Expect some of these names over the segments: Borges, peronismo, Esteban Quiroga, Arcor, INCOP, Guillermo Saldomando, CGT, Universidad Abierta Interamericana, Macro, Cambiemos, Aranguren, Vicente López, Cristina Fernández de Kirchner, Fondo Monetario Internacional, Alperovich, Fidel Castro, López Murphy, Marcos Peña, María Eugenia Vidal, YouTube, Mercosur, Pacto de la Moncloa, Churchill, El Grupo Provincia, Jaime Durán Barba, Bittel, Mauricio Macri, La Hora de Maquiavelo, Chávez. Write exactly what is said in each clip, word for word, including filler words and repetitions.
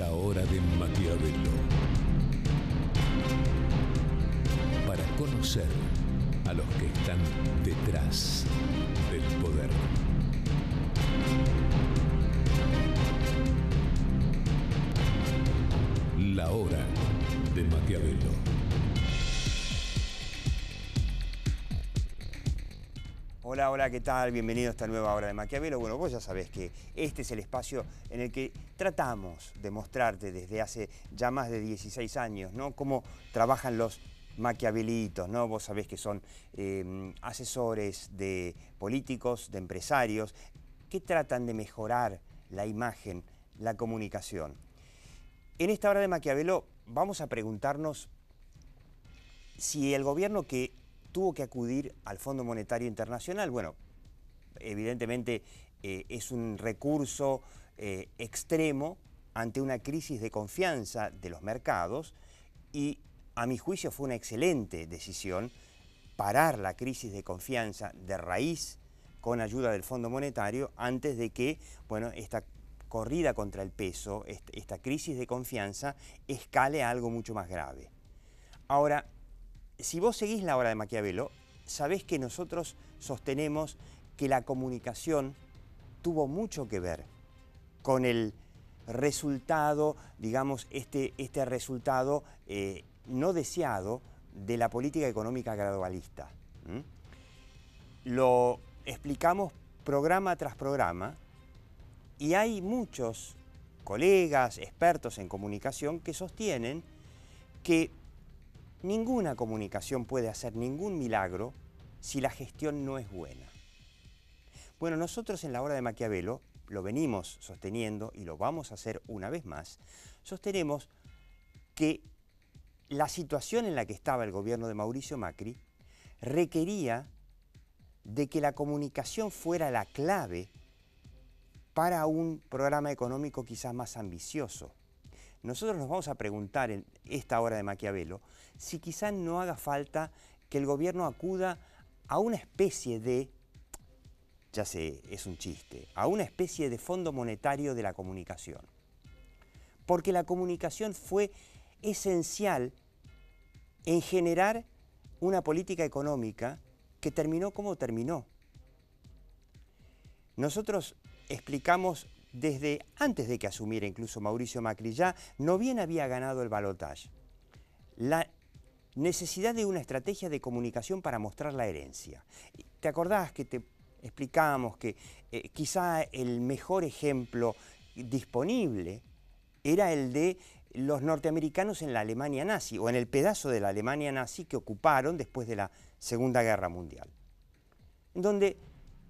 La Hora de Maquiavelo. Para conocer a los que están detrás del poder. La Hora de Maquiavelo. Hola, hola, ¿qué tal? Bienvenido a esta nueva Hora de Maquiavelo. Bueno, vos ya sabés que este es el espacio en el que tratamos de mostrarte desde hace ya más de dieciséis años, ¿no? Cómo trabajan los maquiavelitos, ¿no? Vos sabés que son eh, asesores de políticos, de empresarios, que tratan de mejorar la imagen, la comunicación. En esta Hora de Maquiavelo vamos a preguntarnos si el gobierno que tuvo que acudir al Fondo Monetario Internacional, bueno, evidentemente eh, es un recurso eh, extremo ante una crisis de confianza de los mercados, y a mi juicio fue una excelente decisión parar la crisis de confianza de raíz con ayuda del Fondo Monetario antes de que, bueno, esta corrida contra el peso, esta crisis de confianza, escale a algo mucho más grave. Ahora, si vos seguís La Hora de Maquiavelo, sabés que nosotros sostenemos que la comunicación tuvo mucho que ver con el resultado, digamos, este, este resultado eh, no deseado de la política económica gradualista. ¿Mm? Lo explicamos programa tras programa y hay muchos colegas, expertos en comunicación, que sostienen que ninguna comunicación puede hacer ningún milagro si la gestión no es buena. Bueno, nosotros en La Hora de Maquiavelo lo venimos sosteniendo y lo vamos a hacer una vez más. Sostenemos que la situación en la que estaba el gobierno de Mauricio Macri requería de que la comunicación fuera la clave para un programa económico quizás más ambicioso. Nosotros nos vamos a preguntar en esta Hora de Maquiavelo si quizás no haga falta que el gobierno acuda a una especie de, ya sé, es un chiste, a una especie de Fondo Monetario de la comunicación. Porque la comunicación fue esencial en generar una política económica que terminó como terminó. Nosotros explicamos desde antes de que asumiera incluso Mauricio Macri, ya no bien había ganado el balotaje, la necesidad de una estrategia de comunicación para mostrar la herencia. ¿Te acordás que te explicamos que eh, quizá el mejor ejemplo disponible era el de los norteamericanos en la Alemania nazi, o en el pedazo de la Alemania nazi que ocuparon después de la Segunda Guerra Mundial? Donde,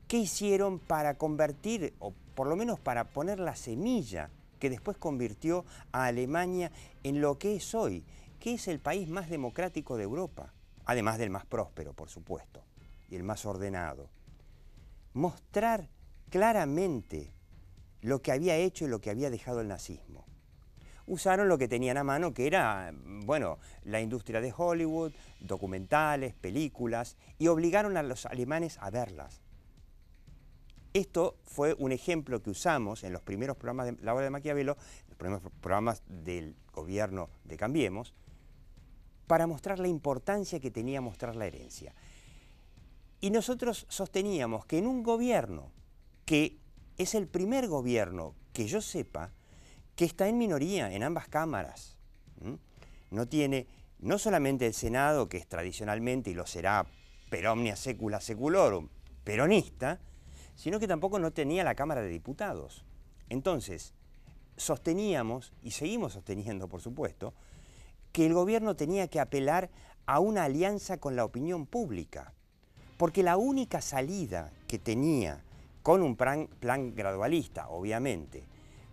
¿qué hicieron para convertir, o por lo menos para poner la semilla que después convirtió a Alemania en lo que es hoy, que es el país más democrático de Europa, además del más próspero, por supuesto, y el más ordenado? Mostrar claramente lo que había hecho y lo que había dejado el nazismo. Usaron lo que tenían a mano, que era, bueno, la industria de Hollywood, documentales, películas, y obligaron a los alemanes a verlas. Esto fue un ejemplo que usamos en los primeros programas de La Hora de Maquiavelo, los primeros programas del gobierno de Cambiemos, para mostrar la importancia que tenía mostrar la herencia. Y nosotros sosteníamos que en un gobierno que es el primer gobierno, que yo sepa, que está en minoría en ambas cámaras, ¿m? no tiene no solamente el Senado, que es tradicionalmente, y lo será per omnia secula seculorum, peronista, sino que tampoco no tenía la Cámara de Diputados. Entonces, sosteníamos, y seguimos sosteniendo, por supuesto, que el gobierno tenía que apelar a una alianza con la opinión pública, porque la única salida que tenía, con un plan, plan gradualista, obviamente,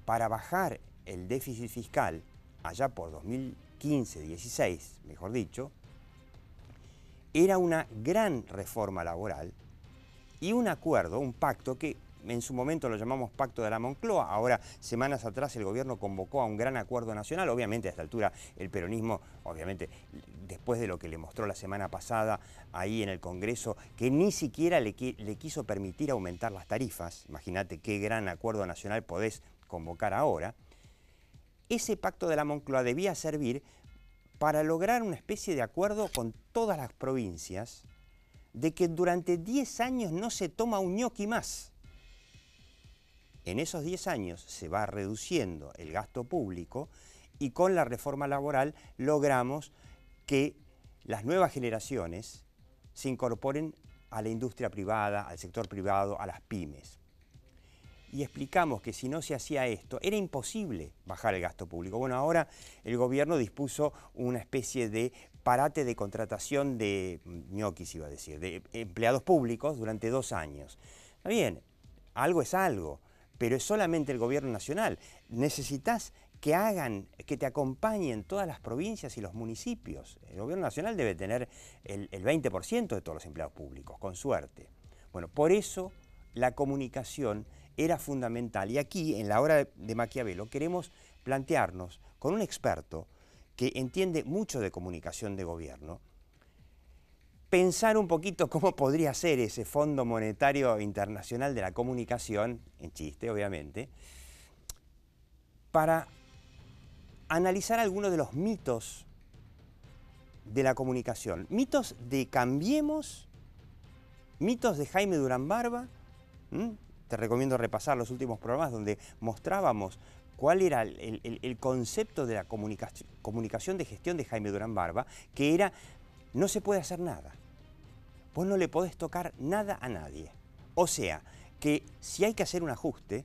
para bajar el déficit fiscal, allá por dos mil quince dieciséis, mejor dicho, era una gran reforma laboral, y un acuerdo, un pacto, que en su momento lo llamamos Pacto de la Moncloa. Ahora, semanas atrás, el gobierno convocó a un gran acuerdo nacional. Obviamente, a esta altura, el peronismo, obviamente, después de lo que le mostró la semana pasada ahí en el Congreso, que ni siquiera le, le quiso permitir aumentar las tarifas. Imagínate qué gran acuerdo nacional podés convocar ahora. ese pacto de la Moncloa debía servir para lograr una especie de acuerdo con todas las provincias de que durante diez años no se toma un ñoqui más. En esos diez años se va reduciendo el gasto público y con la reforma laboral logramos que las nuevas generaciones se incorporen a la industria privada, al sector privado, a las pymes. Y explicamos que si no se hacía esto, era imposible bajar el gasto público. Bueno, ahora el gobierno dispuso una especie de parate de contratación de ñoquis, iba a decir, de empleados públicos durante dos años. Está bien, algo es algo, pero es solamente el gobierno nacional. Necesitas que hagan, que te acompañen todas las provincias y los municipios. El gobierno nacional debe tener el, el veinte por ciento de todos los empleados públicos, con suerte. Bueno, por eso la comunicación era fundamental. Y aquí, en La Hora de Maquiavelo, queremos plantearnos con un experto que entiende mucho de comunicación de gobierno, pensar un poquito cómo podría ser ese Fondo Monetario Internacional de la Comunicación, en chiste, obviamente, para analizar algunos de los mitos de la comunicación. Mitos de Cambiemos, mitos de Jaime Durán Barba. ¿Mm? Te recomiendo repasar los últimos programas donde mostrábamos cuál era el, el, el concepto de la comunicación, comunicación de gestión de Jaime Durán Barba, que era, no se puede hacer nada. Vos no le podés tocar nada a nadie. O sea, que si hay que hacer un ajuste,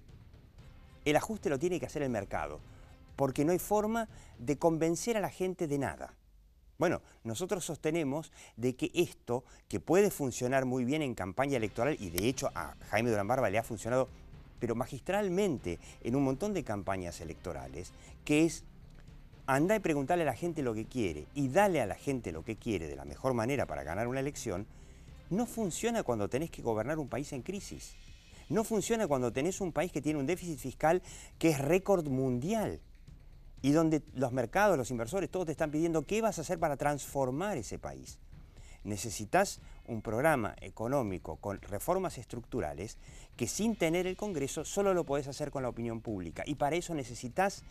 el ajuste lo tiene que hacer el mercado, porque no hay forma de convencer a la gente de nada. Bueno, nosotros sostenemos de que esto, que puede funcionar muy bien en campaña electoral, y de hecho a Jaime Durán Barba le ha funcionado, pero magistralmente, en un montón de campañas electorales, que es andá y preguntarle a la gente lo que quiere y dale a la gente lo que quiere de la mejor manera para ganar una elección, no funciona cuando tenés que gobernar un país en crisis. No funciona cuando tenés un país que tiene un déficit fiscal que es récord mundial. Y donde los mercados, los inversores, todos te están pidiendo qué vas a hacer para transformar ese país. Necesitas un programa económico con reformas estructurales que sin tener el Congreso solo lo podés hacer con la opinión pública. Y para eso necesitas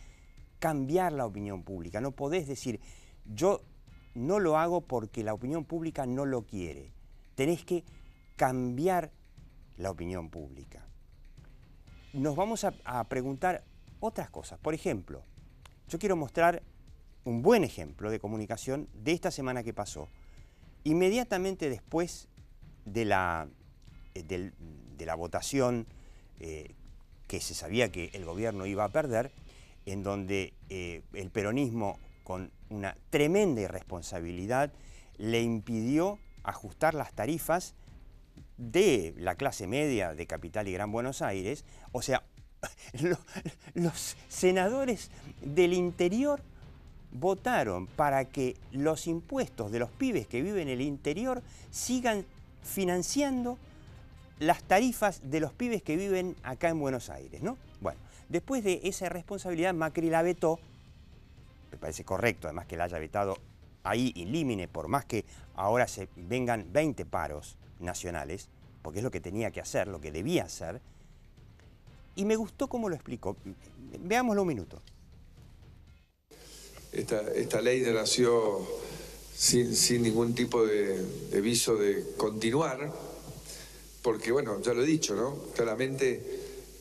cambiar la opinión pública. No podés decir, yo no lo hago porque la opinión pública no lo quiere. Tenés que cambiar la opinión pública. Nos vamos a, a preguntar otras cosas. Por ejemplo, yo quiero mostrar un buen ejemplo de comunicación de esta semana que pasó. Inmediatamente después de la, de, de la votación eh, que se sabía que el gobierno iba a perder, en donde eh, el peronismo, con una tremenda irresponsabilidad, le impidió ajustar las tarifas de la clase media de Capital y Gran Buenos Aires, o sea, los senadores del interior votaron para que los impuestos de los pibes que viven en el interior sigan financiando las tarifas de los pibes que viven acá en Buenos Aires, ¿no? Bueno, después de esa responsabilidad, Macri la vetó. Me parece correcto, además, que la haya vetado ahí in limine, por más que ahora se vengan veinte paros nacionales, porque es lo que tenía que hacer, lo que debía hacer. Y me gustó cómo lo explicó. Veámoslo un minuto. Esta, esta ley nació sin, sin ningún tipo de, de viso de continuar, porque, bueno, ya lo he dicho, ¿no? Claramente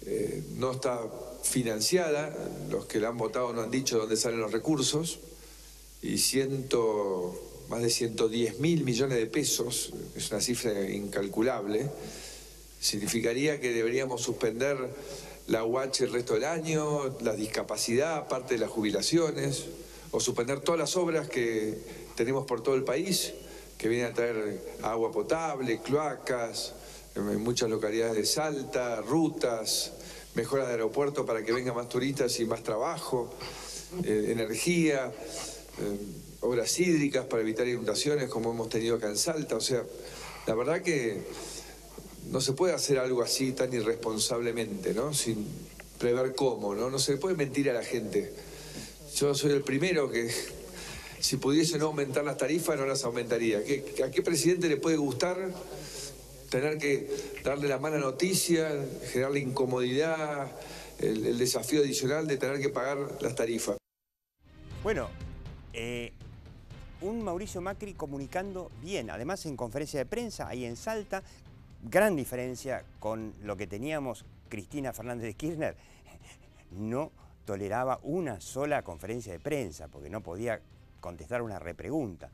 eh, no está financiada, los que la han votado no han dicho dónde salen los recursos, y ciento, más de ciento diez mil millones de pesos, es una cifra incalculable. Significaría que deberíamos suspender la U A C H el resto del año, la discapacidad, parte de las jubilaciones, o suspender todas las obras que tenemos por todo el país, que vienen a traer agua potable, cloacas, en muchas localidades de Salta, rutas, mejoras de aeropuerto para que vengan más turistas y más trabajo, eh, energía, eh, obras hídricas para evitar inundaciones como hemos tenido acá en Salta. O sea, la verdad que no se puede hacer algo así tan irresponsablemente, ¿no? Sin prever cómo, ¿no? No se le puede mentir a la gente. Yo soy el primero que, si pudiese no aumentar las tarifas, no las aumentaría. ¿A qué presidente le puede gustar tener que darle la mala noticia, generarle incomodidad, el, el desafío adicional de tener que pagar las tarifas? Bueno, eh, un Mauricio Macri comunicando bien, además en conferencia de prensa, ahí en Salta, gran diferencia con lo que teníamos. Cristina Fernández de Kirchner no toleraba una sola conferencia de prensa porque no podía contestar una repregunta.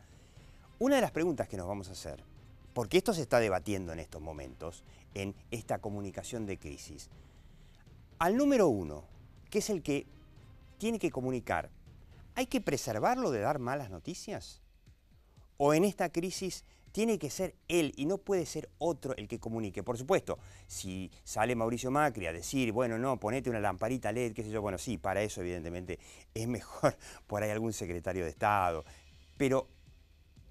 Una de las preguntas que nos vamos a hacer, porque esto se está debatiendo en estos momentos, en esta comunicación de crisis, al número uno, que es el que tiene que comunicar, ¿hay que preservarlo de dar malas noticias? ¿O en esta crisis tiene que ser él y no puede ser otro el que comunique? Por supuesto, si sale Mauricio Macri a decir, bueno, no, ponete una lamparita L E D, qué sé yo, bueno, sí, para eso evidentemente es mejor por ahí algún secretario de Estado. Pero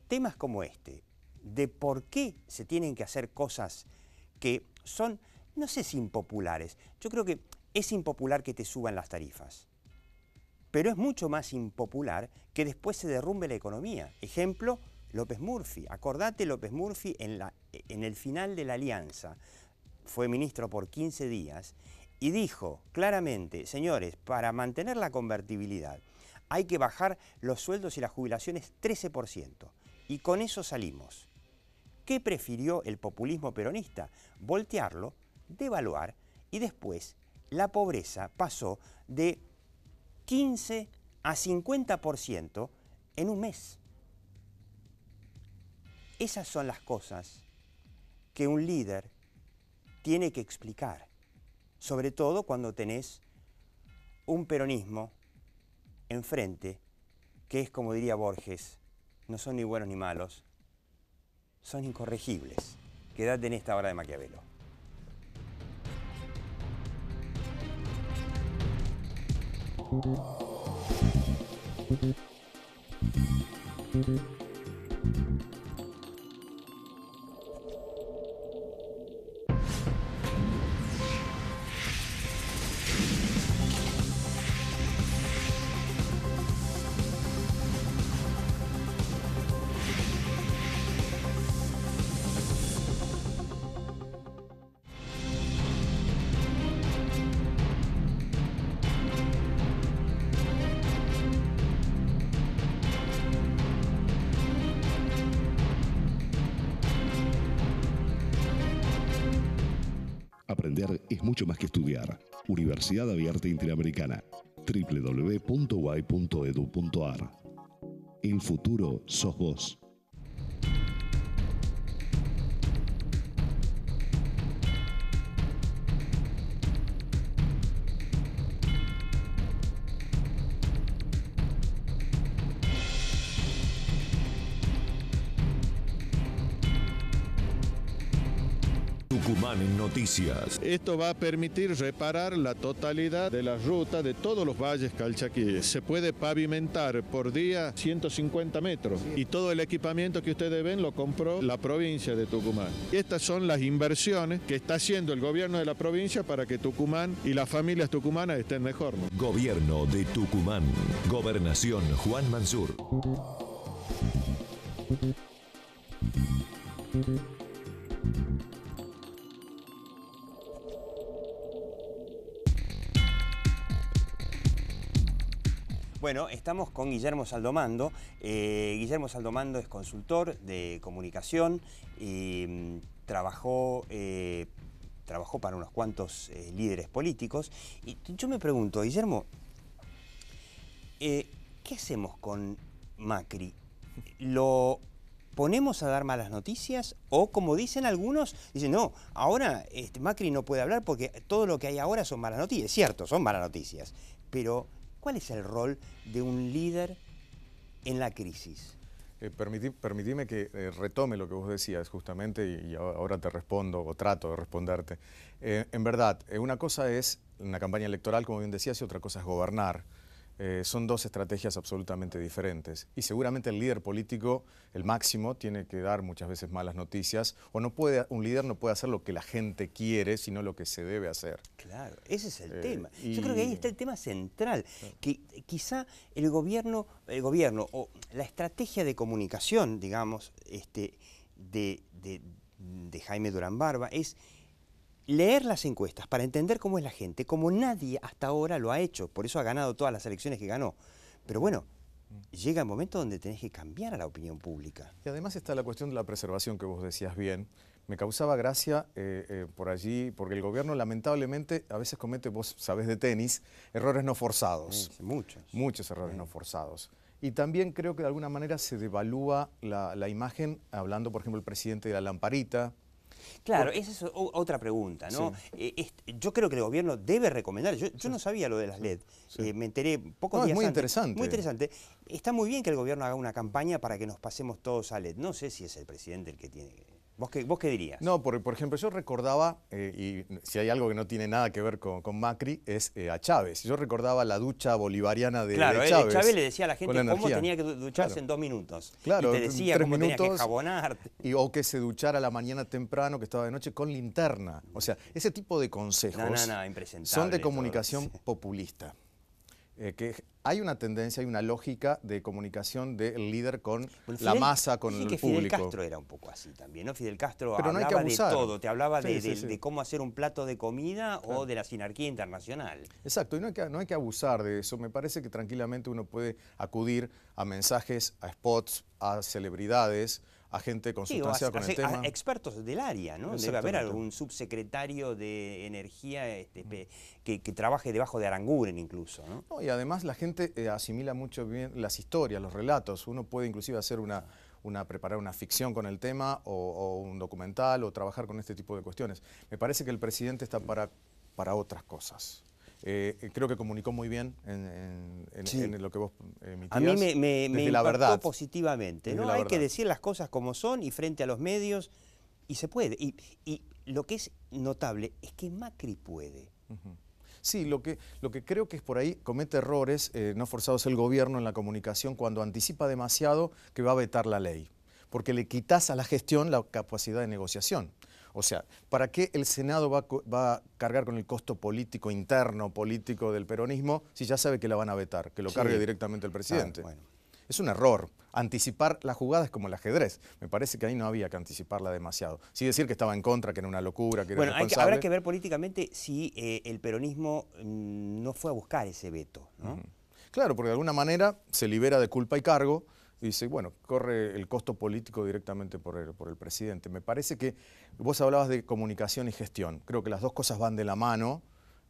temas como este, de por qué se tienen que hacer cosas que son, no sé si impopulares, yo creo que es impopular que te suban las tarifas, pero es mucho más impopular que después se derrumbe la economía. Ejemplo, López Murphy. Acordate, López Murphy en, la, en el final de la alianza fue ministro por quince días y dijo claramente, señores, para mantener la convertibilidad hay que bajar los sueldos y las jubilaciones trece por ciento y con eso salimos. ¿Qué prefirió el populismo peronista? Voltearlo, devaluar y después la pobreza pasó de quince a cincuenta por ciento en un mes. Esas son las cosas que un líder tiene que explicar, sobre todo cuando tenés un peronismo enfrente, que es como diría Borges, no son ni buenos ni malos, son incorregibles. Quédate en esta hora de Maquiavelo. Es mucho más que estudiar. Universidad Abierta Interamericana. w w w punto u a i punto e d u punto a r. El futuro sos vos. En noticias. Esto va a permitir reparar la totalidad de la ruta de todos los valles calchaquíes. Se puede pavimentar por día ciento cincuenta metros y todo el equipamiento que ustedes ven lo compró la provincia de Tucumán. Estas son las inversiones que está haciendo el gobierno de la provincia para que Tucumán y las familias tucumanas estén mejor, ¿no? Gobierno de Tucumán. Gobernación Juan Mansur. Bueno, estamos con Guillermo Saldomando. Eh, Guillermo Saldomando es consultor de comunicación y mm, trabajó, eh, trabajó para unos cuantos eh, líderes políticos. Y yo me pregunto, Guillermo, eh, ¿qué hacemos con Macri? ¿Lo ponemos a dar malas noticias? O, como dicen algunos, dicen, no, ahora este, Macri no puede hablar porque todo lo que hay ahora son malas noticias. Es cierto, son malas noticias, pero ¿cuál es el rol de un líder en la crisis? Eh, permití, permitime que eh, retome lo que vos decías justamente y, y ahora te respondo o trato de responderte. Eh, en verdad, eh, una cosa es una campaña electoral, como bien decías, y otra cosa es gobernar. Eh, son dos estrategias absolutamente diferentes y seguramente el líder político, el máximo, tiene que dar muchas veces malas noticias o no puede, un líder no puede hacer lo que la gente quiere sino lo que se debe hacer. Claro, ese es el eh, tema. Y yo creo que ahí está el tema central, que quizá el gobierno, el gobierno o la estrategia de comunicación, digamos, este, de, de, de Jaime Durán Barba es leer las encuestas para entender cómo es la gente, como nadie hasta ahora lo ha hecho, por eso ha ganado todas las elecciones que ganó. Pero bueno, llega el momento donde tenés que cambiar a la opinión pública. Y además está la cuestión de la preservación que vos decías bien. Me causaba gracia eh, eh, por allí, porque el gobierno lamentablemente a veces comete, vos sabés de tenis, errores no forzados. Sí, muchos. Muchos errores sí. no forzados. Y también creo que de alguna manera se devalúa la, la imagen, hablando por ejemplo el presidente de la Lamparita. Claro, esa es otra pregunta, ¿no? Sí. Eh, es, yo creo que el gobierno debe recomendar, yo, yo sí. no sabía lo de las L E D, sí. eh, me enteré pocos no, días es muy antes. Interesante. Muy interesante. Está muy bien que el gobierno haga una campaña para que nos pasemos todos a L E D, no sé si es el presidente el que tiene que... ¿Vos qué, vos qué dirías? No, por, por ejemplo, yo recordaba, eh, y si hay algo que no tiene nada que ver con, con Macri, es eh, a Chávez. Yo recordaba la ducha bolivariana de, claro, de Chávez. Claro, Chávez le decía a la gente la cómo tenía que ducharse claro. en dos minutos. Claro, y te decía cómo minutos, tenías que jabonarte. Y, o que se duchara a la mañana temprano, que estaba de noche, con linterna. O sea, ese tipo de consejos no, no, no, impresentable, son de comunicación todo. populista. Eh, que hay una tendencia, hay una lógica de comunicación del líder con bueno, Fidel, la masa, con el público. Fidel Castro era un poco así también, ¿no? Fidel Castro Pero hablaba no hay que de todo, te hablaba sí, de, sí, de, sí. de cómo hacer un plato de comida claro. o de la sinarquía internacional. Exacto, y no hay, que, no hay que abusar de eso. Me parece que tranquilamente uno puede acudir a mensajes, a spots, a celebridades, a gente con sí, sustancia a, con a, el a, tema. A expertos del área, ¿no? Debe haber algún subsecretario de energía este, pe, que, que trabaje debajo de Aranguren incluso, ¿no? No, y además la gente eh, asimila mucho bien las historias, los relatos. Uno puede inclusive hacer una, una preparar una ficción con el tema o, o un documental o trabajar con este tipo de cuestiones. Me parece que el presidente está para, para otras cosas. Eh, creo que comunicó muy bien en, en, en, sí. en lo que vos emitías. A mí me, me, me impactó verdad. positivamente. ¿no? Hay verdad. que decir las cosas como son y frente a los medios, y se puede. Y, y lo que es notable es que Macri puede. Uh-huh. Sí, lo que, lo que creo que es por ahí, comete errores eh, no forzados el gobierno en la comunicación cuando anticipa demasiado que va a vetar la ley. Porque le quitas a la gestión la capacidad de negociación. O sea, ¿para qué el Senado va, va a cargar con el costo político, interno, político del peronismo, si ya sabe que la van a vetar, que lo cargue sí. directamente el presidente? Ah, bueno. Es un error. Anticipar las jugadas es como el ajedrez. Me parece que ahí no había que anticiparla demasiado. Sí decir que estaba en contra, que era una locura, que bueno, era irresponsable. Bueno, habrá que ver políticamente si eh, el peronismo mm, no fue a buscar ese veto, ¿no? Mm. Claro, porque de alguna manera se libera de culpa y cargo. Y dice, bueno, corre el costo político directamente por el, por el presidente. Me parece que vos hablabas de comunicación y gestión. Creo que las dos cosas van de la mano.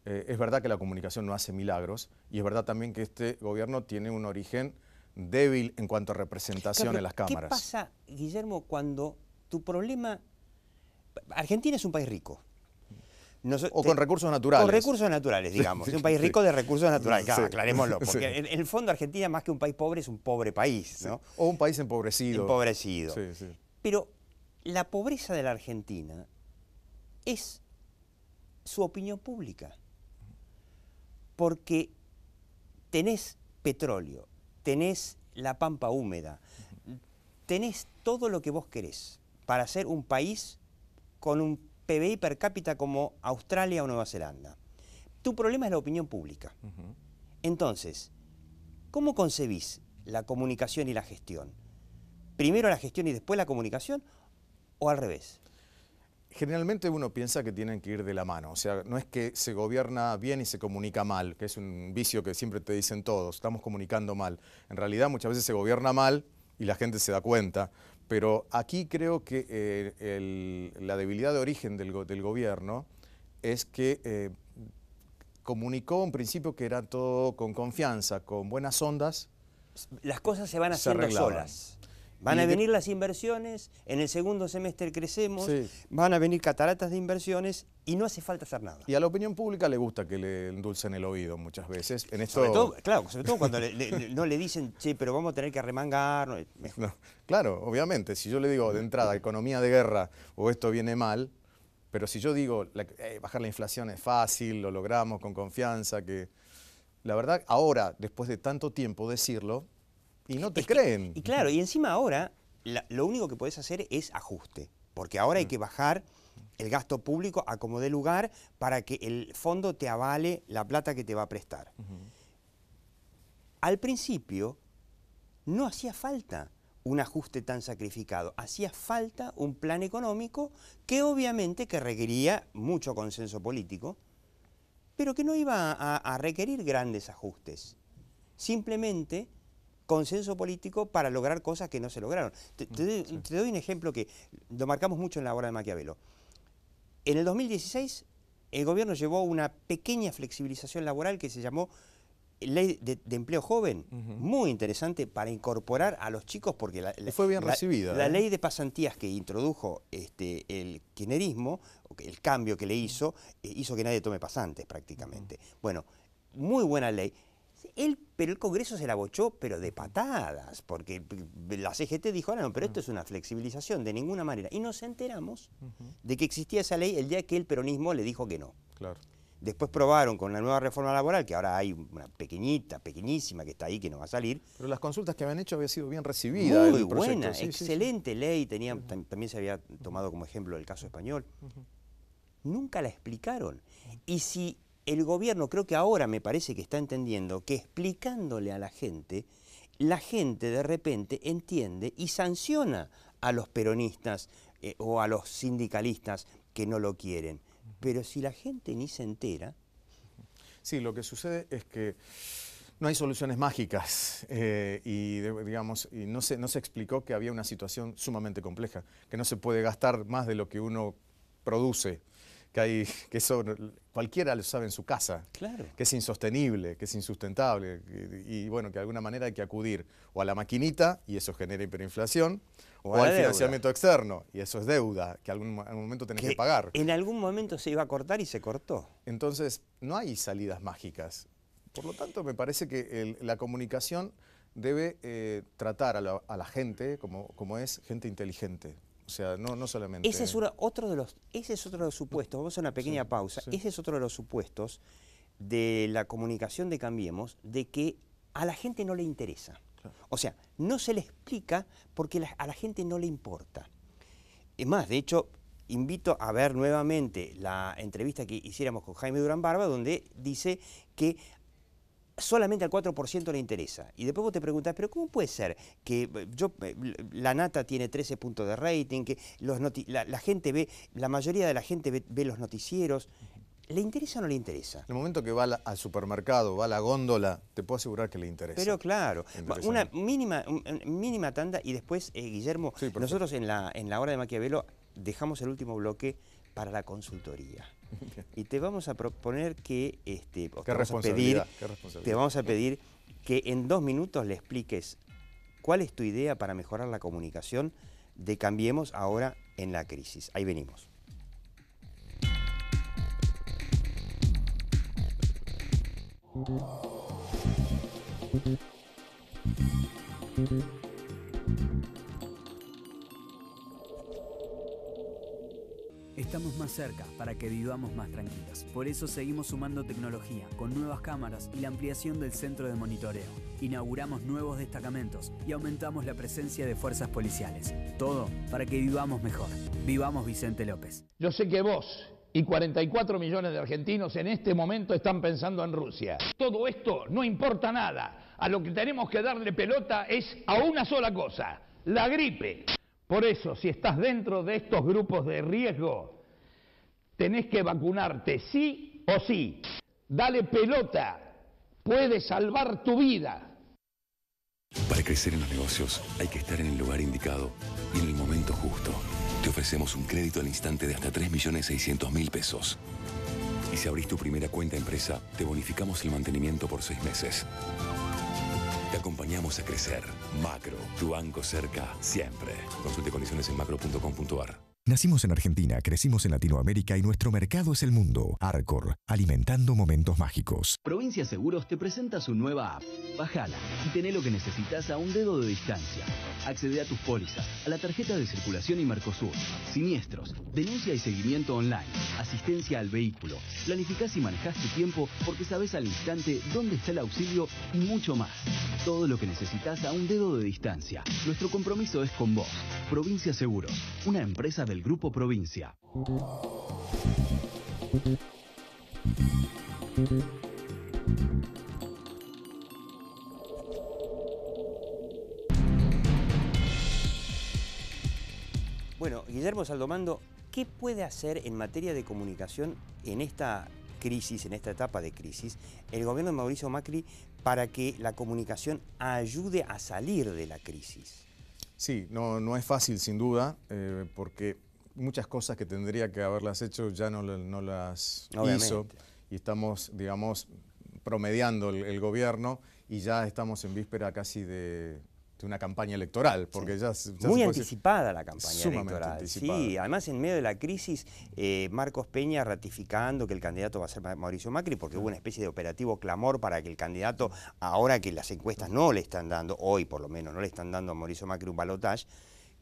Eh, es verdad que la comunicación no hace milagros y es verdad también que este gobierno tiene un origen débil en cuanto a representación claro, en las cámaras. ¿Qué pasa, Guillermo, cuando tu problema... Argentina es un país rico. Nos, o con te, recursos naturales. Con recursos naturales, digamos. Es un país rico de recursos naturales. Claro, sí. aclarémoslo. Porque sí. en, en el fondo Argentina, más que un país pobre, es un pobre país, ¿no? Sí. O un país empobrecido. Empobrecido. Sí, sí. Pero la pobreza de la Argentina es su opinión pública. Porque tenés petróleo, tenés la pampa húmeda, tenés todo lo que vos querés para ser un país con un P B I per cápita como Australia o Nueva Zelanda. Tu problema es la opinión pública. Uh-huh. Entonces, ¿cómo concebís la comunicación y la gestión? ¿Primero la gestión y después la comunicación o al revés? Generalmente uno piensa que tienen que ir de la mano, o sea, no es que se gobierna bien y se comunica mal, que es un vicio que siempre te dicen todos, estamos comunicando mal. En realidad muchas veces se gobierna mal y la gente se da cuenta. Pero aquí creo que eh, el, la debilidad de origen del, del gobierno es que eh, comunicó en principio que era todo con confianza, con buenas ondas. Las cosas se van haciendo solas. Van a venir las inversiones, en el segundo semestre crecemos, sí. van a venir cataratas de inversiones y no hace falta hacer nada. Y a la opinión pública le gusta que le endulcen el oído muchas veces. En esto... sobre todo, claro, sobre todo cuando le, le, no le dicen, che, pero vamos a tener que remangar. No, claro, obviamente, si yo le digo de entrada economía de guerra o esto viene mal, pero si yo digo la, eh, bajar la inflación es fácil, lo logramos con confianza, que la verdad ahora, después de tanto tiempo decirlo, y no te es creen. Que, y claro, y encima ahora la, lo único que podés hacer es ajuste, porque ahora hay que bajar el gasto público a como dé lugar para que el fondo te avale la plata que te va a prestar. Uh-huh. Al principio no hacía falta un ajuste tan sacrificado, hacía falta un plan económico que obviamente que requería mucho consenso político, pero que no iba a, a requerir grandes ajustes. Simplemente consenso político para lograr cosas que no se lograron. Te, te, doy, sí. te doy un ejemplo que lo marcamos mucho en La Hora de Maquiavelo. En el dos mil dieciséis el gobierno llevó una pequeña flexibilización laboral que se llamó Ley de, de Empleo Joven, uh-huh. muy interesante para incorporar a los chicos, porque la, la, fue bien la, recibida, la ¿eh? ley de pasantías que introdujo este, el kirchnerismo, el cambio que le hizo, eh, hizo que nadie tome pasantes prácticamente. Uh-huh. Bueno, muy buena ley. Él, pero el Congreso se la bochó, pero de patadas, porque la C G T dijo, ah, no, pero esto es una flexibilización, de ninguna manera. Y nos enteramos uh-huh. de que existía esa ley el día que el peronismo le dijo que no. Claro. Después probaron con la nueva reforma laboral, que ahora hay una pequeñita, pequeñísima, que está ahí, que no va a salir. Pero las consultas que habían hecho habían sido bien recibidas. Muy buena, sí, excelente sí, sí. ley, tenía, uh-huh. tam también se había tomado como ejemplo el caso español. Uh-huh. Nunca la explicaron. Y si el gobierno, creo que ahora me parece que está entendiendo que explicándole a la gente, la gente de repente entiende y sanciona a los peronistas eh, o a los sindicalistas que no lo quieren. Pero si la gente ni se entera... Sí, lo que sucede es que no hay soluciones mágicas eh, y, de, digamos, y no, se, no se explicó que había una situación sumamente compleja, que no se puede gastar más de lo que uno produce, que, hay, que eso cualquiera lo sabe en su casa, claro. que es insostenible, que es insustentable y, y bueno, que de alguna manera hay que acudir o a la maquinita y eso genera hiperinflación, o, o al financiamiento externo, y eso es deuda, que algún, algún momento tenés que, que pagar. En algún momento se iba a cortar y se cortó. Entonces, no hay salidas mágicas. Por lo tanto, me parece que el, la comunicación debe eh, tratar a la, a la gente como, como es gente inteligente. O sea, no, no solamente... Ese es, una, otro de los, ese es otro de los supuestos, vamos a una pequeña sí, pausa, sí. ese es otro de los supuestos de la comunicación de Cambiemos, de que a la gente no le interesa. O sea, no se le explica porque la, a la gente no le importa. Es más, de hecho, invito a ver nuevamente la entrevista que hiciéramos con Jaime Durán Barba, donde dice que solamente al cuatro por ciento le interesa. Y después vos te preguntás, ¿pero cómo puede ser que yo, la nata tiene trece puntos de rating, que los noti la, la gente ve, la mayoría de la gente ve, ve los noticieros? ¿Le interesa o no le interesa? En el momento que va al, al supermercado, va a la góndola, te puedo asegurar que le interesa. Pero claro, una mínima, una mínima tanda y después, eh, Guillermo, sí, nosotros en la, en la Hora de Maquiavelo dejamos el último bloque para la consultoría. Y te vamos a proponer que, este, te, vamos a pedir, te vamos a pedir que en dos minutos le expliques cuál es tu idea para mejorar la comunicación de Cambiemos ahora en la crisis. Ahí venimos. Estamos más cerca para que vivamos más tranquilas. Por eso seguimos sumando tecnología con nuevas cámaras y la ampliación del centro de monitoreo. Inauguramos nuevos destacamentos y aumentamos la presencia de fuerzas policiales. Todo para que vivamos mejor. Vivamos Vicente López. Yo sé que vos y cuarenta y cuatro millones de argentinos en este momento están pensando en Rusia. Todo esto no importa nada. A lo que tenemos que darle pelota es a una sola cosa, la gripe. Por eso, si estás dentro de estos grupos de riesgo, tenés que vacunarte sí o sí. Dale pelota, puede salvar tu vida. Para crecer en los negocios hay que estar en el lugar indicado y en el momento justo. Te ofrecemos un crédito al instante de hasta tres millones seiscientos mil pesos. Y si abrís tu primera cuenta empresa, te bonificamos el mantenimiento por seis meses. Te acompañamos a crecer. Macro, tu banco cerca, siempre. Consulte condiciones en macro punto com punto ar. Nacimos en Argentina, crecimos en Latinoamérica y nuestro mercado es el mundo. Arcor, alimentando momentos mágicos. Provincia Seguros te presenta su nueva app. Bájala y tené lo que necesitas a un dedo de distancia. Accede a tus pólizas, a la tarjeta de circulación y Mercosur, siniestros, denuncia y seguimiento online, asistencia al vehículo. Planificás y manejás tu tiempo porque sabés al instante dónde está el auxilio y mucho más. Todo lo que necesitas a un dedo de distancia. Nuestro compromiso es con vos. Provincia Seguros, una empresa de El Grupo Provincia. Bueno, Guillermo Saldomando, ¿qué puede hacer en materia de comunicación en esta crisis, en esta etapa de crisis, el gobierno de Mauricio Macri para que la comunicación ayude a salir de la crisis. Sí, no, no es fácil sin duda, eh, porque muchas cosas que tendría que haberlas hecho ya no, no las Obviamente. hizo, y estamos, digamos, promediando el, el gobierno y ya estamos en víspera casi de... de una campaña electoral, porque sí. ya, ya... Muy se anticipada la campaña sumamente electoral. Anticipada. Sí, además en medio de la crisis, eh, Marcos Peña ratificando que el candidato va a ser Mauricio Macri, porque sí. hubo una especie de operativo clamor para que el candidato, ahora que las encuestas no le están dando, hoy por lo menos, no le están dando a Mauricio Macri un balotaje,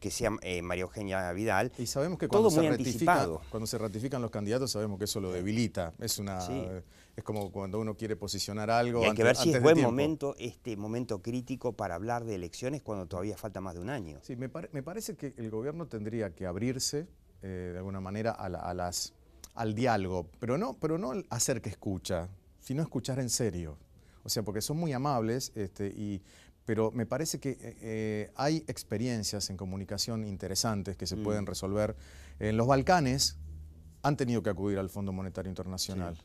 que sea eh, María Eugenia Vidal. Y sabemos que cuando, todo se ratifica, cuando se ratifican los candidatos sabemos que eso lo debilita. Es una sí. eh, es como cuando uno quiere posicionar algo. Y hay antes, que ver si es buen tiempo. momento, este momento crítico para hablar de elecciones cuando todavía falta más de un año. Sí, me, par me parece que el gobierno tendría que abrirse eh, de alguna manera a la, a las, al diálogo, pero no, pero no hacer que escucha, sino escuchar en serio. O sea, porque son muy amables este, y... pero me parece que eh, hay experiencias en comunicación interesantes que se mm. pueden resolver. En los Balcanes han tenido que acudir al Fondo Monetario Internacional. Sí.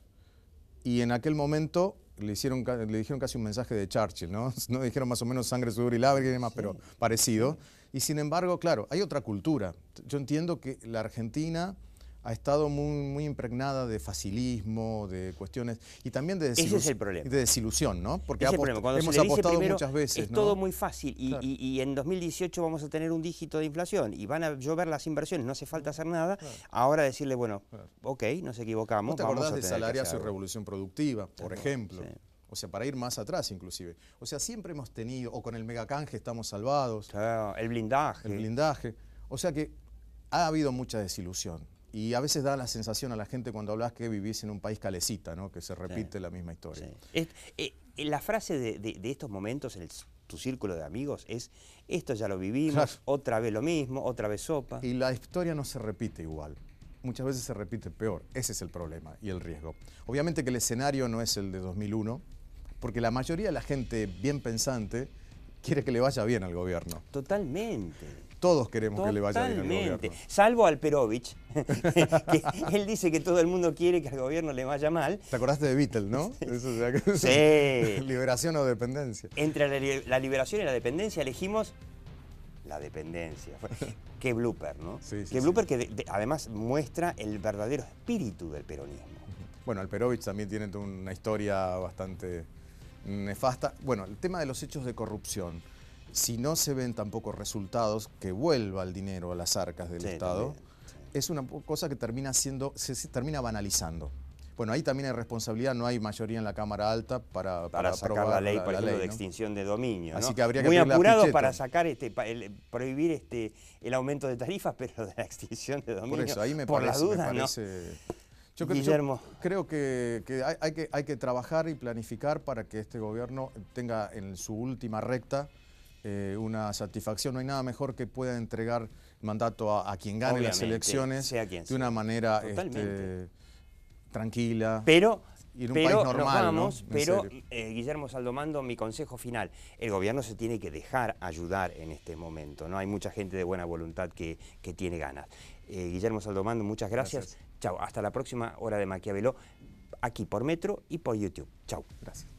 Y en aquel momento le, hicieron, le dijeron casi un mensaje de Churchill, ¿no? No dijeron más o menos sangre, sudor y lágrimas, sí. pero parecido. Y sin embargo, claro, hay otra cultura. Yo entiendo que la Argentina ha estado muy, muy impregnada de facilismo, de cuestiones, y también de, desilu Ese es el problema. de desilusión, ¿no? Porque Ese apost hemos apostado primero, muchas veces. Es ¿no? todo muy fácil, y, claro. y, y en dos mil dieciocho vamos a tener un dígito de inflación, y van a llover las inversiones, no hace falta hacer nada, claro. ahora decirle, bueno, claro. ok, nos equivocamos, ¿No te vamos acordás a de Salariazo y Revolución Productiva, por claro. ejemplo? Sí. O sea, para ir más atrás inclusive. O sea, siempre hemos tenido, o con el megacanje estamos salvados. Claro, el blindaje. El blindaje. O sea que ha habido mucha desilusión. Y a veces da la sensación a la gente cuando hablas que vivís en un país calecita, ¿no? Que se repite sí, la misma historia. Sí. Es, eh, la frase de, de, de estos momentos en el, tu círculo de amigos es, esto ya lo vivimos, claro. otra vez lo mismo, otra vez sopa. Y la historia no se repite igual. Muchas veces se repite peor. Ese es el problema y el riesgo. Obviamente que el escenario no es el de dos mil uno, porque la mayoría de la gente bien pensante quiere que le vaya bien al gobierno. Totalmente. Todos queremos Totalmente. que le vaya bien al gobierno. Salvo Alperovich, que él dice que todo el mundo quiere que al gobierno le vaya mal. ¿Te acordaste de Bittel, no? Eso, o sea, que sí. Eso, liberación o dependencia. Entre la, la liberación y la dependencia elegimos la dependencia. Qué blooper, ¿no? Sí, sí, Qué blooper sí. que de, de, además muestra el verdadero espíritu del peronismo. Bueno, Alperovich también tiene una historia bastante nefasta. Bueno, el tema de los hechos de corrupción. Si no se ven tampoco resultados, que vuelva el dinero a las arcas del sí, Estado, también, sí. es una cosa que termina siendo, se, se termina banalizando. Bueno, ahí también hay responsabilidad, no hay mayoría en la Cámara Alta para, para, para sacar aprobar la ley, la, por ejemplo, la ley, de ¿no? extinción de dominio. Así ¿no? que habría que Muy apurados la para sacar este, para el, prohibir este, el aumento de tarifas, pero de la extinción de dominio. Por eso, ahí me por parece... Por la duda, me parece ¿no? Yo creo, Guillermo. Yo creo que, que, hay, hay que hay que trabajar y planificar para que este gobierno tenga en su última recta Eh, una satisfacción. No hay nada mejor que pueda entregar mandato a, a quien gane Obviamente, las elecciones sea quien sea. de una manera este, tranquila. Pero, y en un pero país normal, vamos, ¿no? Pero, eh, Guillermo Saldomando, mi consejo final. El gobierno se tiene que dejar ayudar en este momento. No hay mucha gente de buena voluntad que, que tiene ganas. Eh, Guillermo Saldomando, muchas gracias. gracias. Chau. Hasta la próxima Hora de Maquiavelo, aquí por Metro y por YouTube. Chau. Gracias.